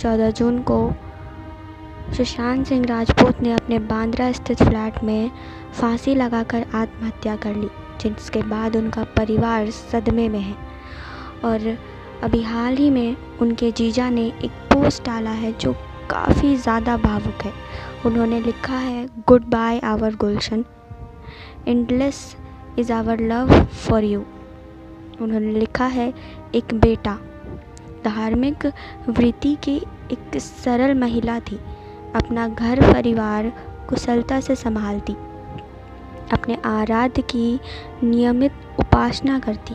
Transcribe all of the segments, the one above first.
14 जून को सुशांत सिंह राजपूत ने अपने बांद्रा स्थित फ्लैट में फांसी लगाकर आत्महत्या कर ली, जिसके बाद उनका परिवार सदमे में है। और अभी हाल ही में उनके जीजा ने एक पोस्ट डाला है जो काफ़ी ज़्यादा भावुक है। उन्होंने लिखा है, good bye our Gulshan, endless is our love for you. उन्होंने लिखा है, एक बेटा धार्मिक वृत्ति की एक सरल महिला थी, अपना घर परिवार कुशलता से संभालती, अपने आराध्य की नियमित उपासना करती,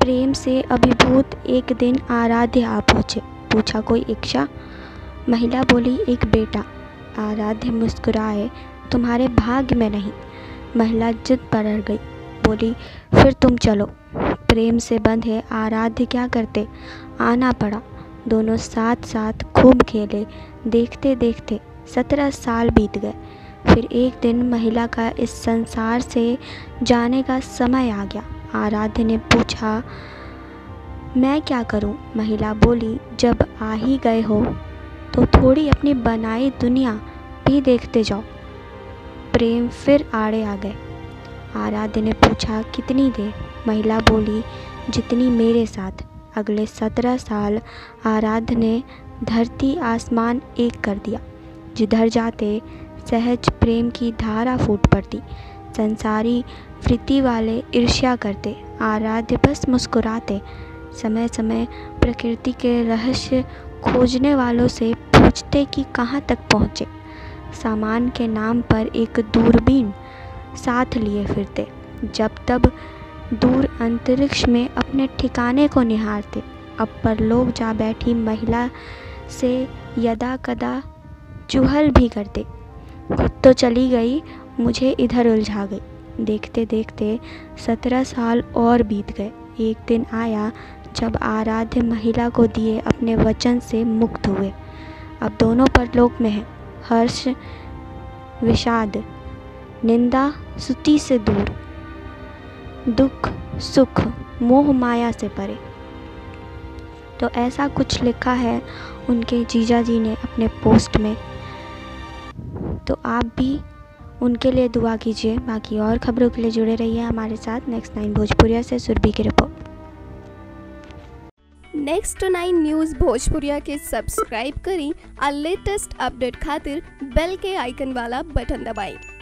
प्रेम से अभिभूत एक दिन आराध्य आ पहुँचे, पूछा कोई इच्छा, महिला बोली एक बेटा। आराध्य मुस्कुराए, तुम्हारे भाग्य में नहीं। महिला जिद पर अड़ गई, बोली फिर तुम चलो। प्रेम से बंधे आराध्य क्या करते, आना पड़ा। दोनों साथ साथ खूब खेले, देखते देखते 17 साल बीत गए। फिर एक दिन महिला का इस संसार से जाने का समय आ गया। आराध्य ने पूछा, मैं क्या करूं? महिला बोली, जब आ ही गए हो तो थोड़ी अपनी बनाई दुनिया भी देखते जाओ। प्रेम फिर आड़े आ गए। आराध्य ने पूछा, कितनी देर? महिला बोली, जितनी मेरे साथ। अगले 17 साल आराध्य ने धरती आसमान एक कर दिया। जिधर जाते सहज प्रेम की धारा फूट पड़ती, संसारी वृत्ति वाले ईर्ष्या करते, आराध्य बस मुस्कुराते। समय समय प्रकृति के रहस्य खोजने वालों से पूछते कि कहाँ तक पहुँचे, सामान के नाम पर एक दूरबीन साथ लिए फिरते, जब तब दूर अंतरिक्ष में अपने ठिकाने को निहारते। अब परलोक जा बैठी महिला से यदा कदा चुहल भी करते, खुद तो चली गई, मुझे इधर उलझा गई। देखते देखते 17 साल और बीत गए। एक दिन आया जब आराध्य महिला को दिए अपने वचन से मुक्त हुए। अब दोनों परलोक में हैं, हर्ष विषाद, निंदा स्तुति से दूर, दुख सुख मोह माया से परे। तो ऐसा कुछ लिखा है उनके जीजा जी ने अपने पोस्ट में। तो आप भी उनके लिए दुआ कीजिए। बाकी और खबरों के लिए जुड़े रहिए हमारे साथ। नेक्स्ट 9 भोजपुरिया से सुरभि की रिपोर्ट। नेक्स्ट 9 न्यूज़ भोजपुरिया के सब्सक्राइब करी और लेटेस्ट अपडेट खातिर बेल के आइकन वाला बटन दबाएं।